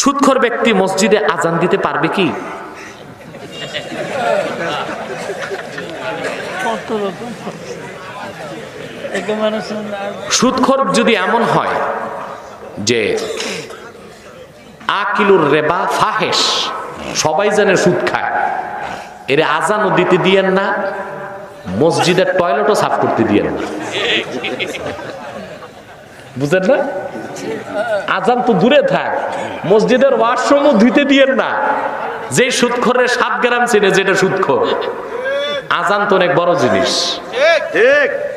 সুদখোর ব্যক্তি মসজিদে আজান দিতে পারবে কি? সুদখোর যদি এমন হয় যে আকিলুর রেবা ফাহেশ, সবাই জানে সুদ খায়, এর আজানও দিতে দিয়েন না, মসজিদের টয়লেটও সাফ করতে দিয়েন না, বুঝেন না? আজান তো দূরে থাক, মসজিদের ওয়াশরুমও ধুইতে দিয়েন না। যে সুদখোরের 7 গ্রাম চিনে যেটা সুদখোর, আজান তো অনেক বড় জিনিস, ঠিক।